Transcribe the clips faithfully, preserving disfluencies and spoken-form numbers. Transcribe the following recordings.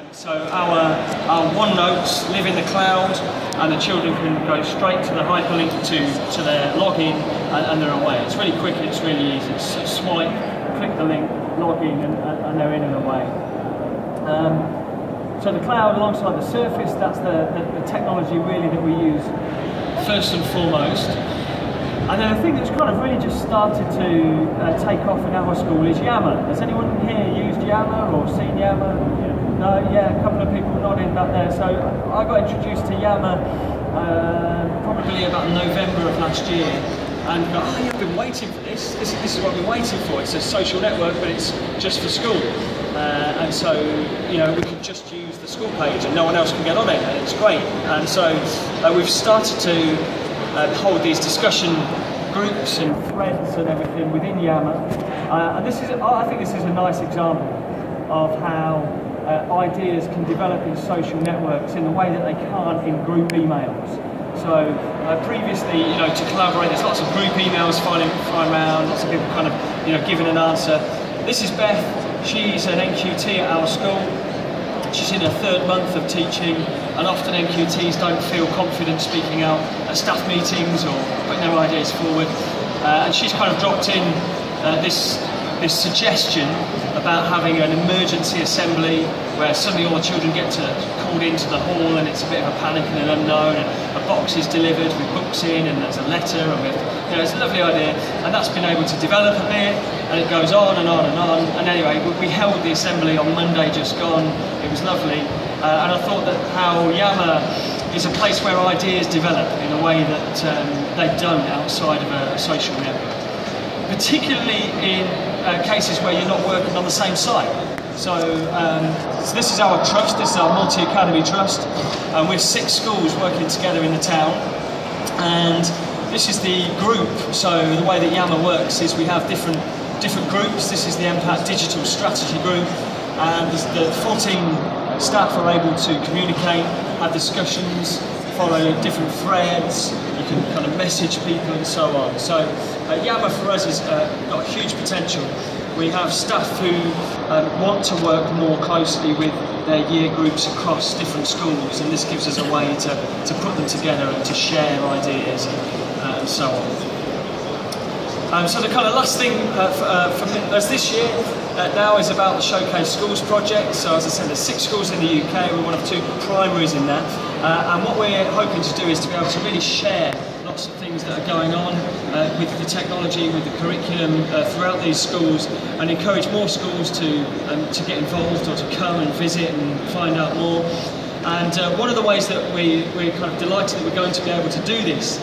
Um, so our, our OneNotes live in the cloud, and the children can go straight to the hyperlink to, to their login, and, and they're away. It's really quick and it's really easy. It's a swipe, click the link, log in, and, and they're in and away. Um, so the cloud alongside the Surface, that's the, the, the technology really that we use first and foremost. And then the thing that's kind of really just started to uh, take off in our school is Yammer. Has anyone here used Yammer or seen Yammer? Yeah. No, yeah, a couple of people nodded that there. So I got introduced to Yammer uh, probably about November of last year, and got, oh, yeah, I've been waiting for this. this. This is what I've been waiting for. It's a social network, but it's just for school. Uh, and so, you know, we can just use the school page and no one else can get on it, and it's great. And so uh, we've started to Uh, hold these discussion groups and threads and everything within Yammer, uh, and this is, I think this is a nice example of how uh, ideas can develop in social networks in the way that they can't in group emails. So uh, previously, you know, to collaborate, there's lots of group emails flying, flying around, lots of people kind of, you know, giving an answer. This is Beth. She's an N Q T at our school. She's in her third month of teaching, and often N Q Ts don't feel confident speaking out at staff meetings or putting their ideas forward. Uh, and she's kind of dropped in uh, this, this suggestion about having an emergency assembly where suddenly all the children get to, called into the hall, and it's a bit of a panic and an unknown, and a box is delivered with books in, and there's a letter, and with, you know, it's a lovely idea, and that's been able to develop a bit, and it goes on and on and on. And anyway, we held the assembly on Monday just gone. It was lovely, uh, and I thought that how Yammer is a place where ideas develop in a way that um, they don't outside of a social network, particularly in uh, cases where you're not working on the same site. So, um, so this is our trust, this is our multi-academy trust, and we're six schools working together in the town, and this is the group. So the way that Yammer works is we have different, different groups. This is the M PAT digital strategy group, and the fourteen staff are able to communicate, have discussions, follow different threads, you can kind of message people and so on. So uh, Yammer for us has uh, got huge potential. We have staff who um, want to work more closely with their year groups across different schools, and this gives us a way to, to put them together and to share ideas and, uh, and so on. Um, so the kind of last thing uh, for, uh, from us this year uh, now is about the Showcase Schools project. So as I said, there's six schools in the U K, we're one of two primaries in that. Uh, and what we're hoping to do is to be able to really share lots of things that are going on uh, with the technology, with the curriculum uh, throughout these schools, and encourage more schools to, um, to get involved or to come and visit and find out more. And uh, one of the ways that we, we're kind of delighted that we're going to be able to do this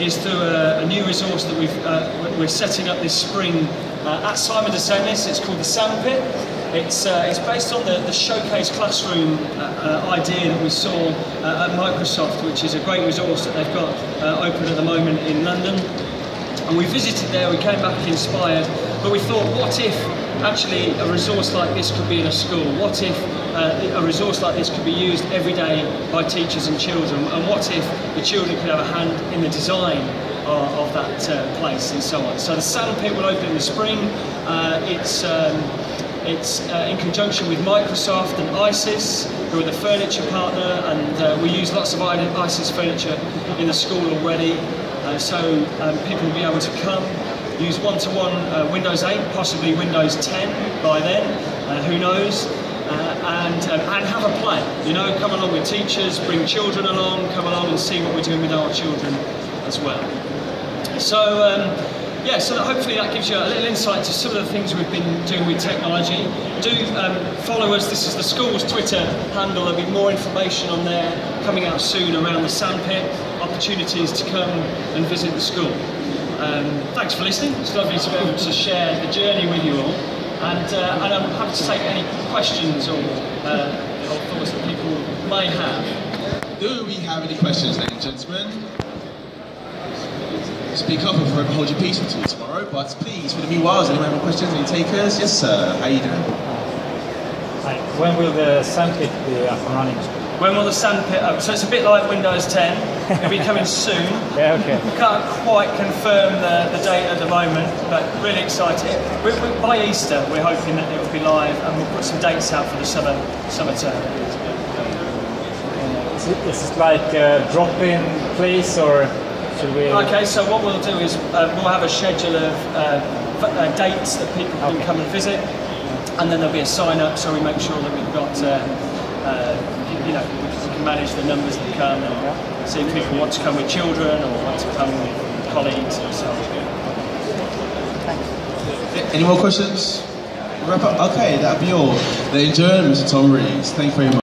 is through a, a new resource that we've, uh, we're setting up this spring uh, at Simon DeSenis. It's called the Sandpit. It's, uh, it's based on the, the Showcase Classroom uh, uh, idea that we saw uh, at Microsoft, which is a great resource that they've got uh, open at the moment in London. And we visited there, we came back inspired, but we thought, what if actually a resource like this could be in a school? What if uh, a resource like this could be used every day by teachers and children? And what if the children could have a hand in the design of, of that uh, place and so on? So the Sandpit will open in the spring. Uh, it's um, it's uh, in conjunction with Microsoft and ISIS, who are the furniture partner, and uh, we use lots of ISIS furniture in the school already. Uh, so um, people will be able to come, use one-to-one uh, Windows eight, possibly Windows ten by then, uh, who knows, uh, and, um, and have a play. You know, come along with teachers, bring children along, come along and see what we're doing with our children as well. So, um, yeah, so that hopefully that gives you a little insight to some of the things we've been doing with technology. Do um, follow us. This is the school's Twitter handle. There'll be more information on there coming out soon around the Sandpit, opportunities to come and visit the school. Um, thanks for listening. It's lovely to be able to share the journey with you all, and, uh, and I'm happy to take any questions or, uh, or thoughts that people may have. Do we have any questions, ladies and gentlemen? Speak up if you hold your peace until tomorrow, but please, for the meanwhile, does anyone have any questions, any takers? Yes, sir. How are you doing? Hi. When will the Sandpit be up and running? When will the Sandpit up? So it's a bit like Windows ten. It'll be coming soon. Yeah, okay. We can't quite confirm the, the date at the moment, but really excited. We're, we're, by Easter, we're hoping that it will be live, and we'll put some dates out for the summer summer term. Is it like a drop-in place, or should we? Okay, so what we'll do is uh, we'll have a schedule of uh, uh, dates that people can okay. come and visit, and then there'll be a sign-up, so we make sure that we've got. Uh, Uh, you know, we can manage the numbers that come and see if people want to come with children or want to come with colleagues or so on. Any more questions? Wrap up? Okay, that'll be all. They're enjoying Mister Tom Riggs. Thank you very much.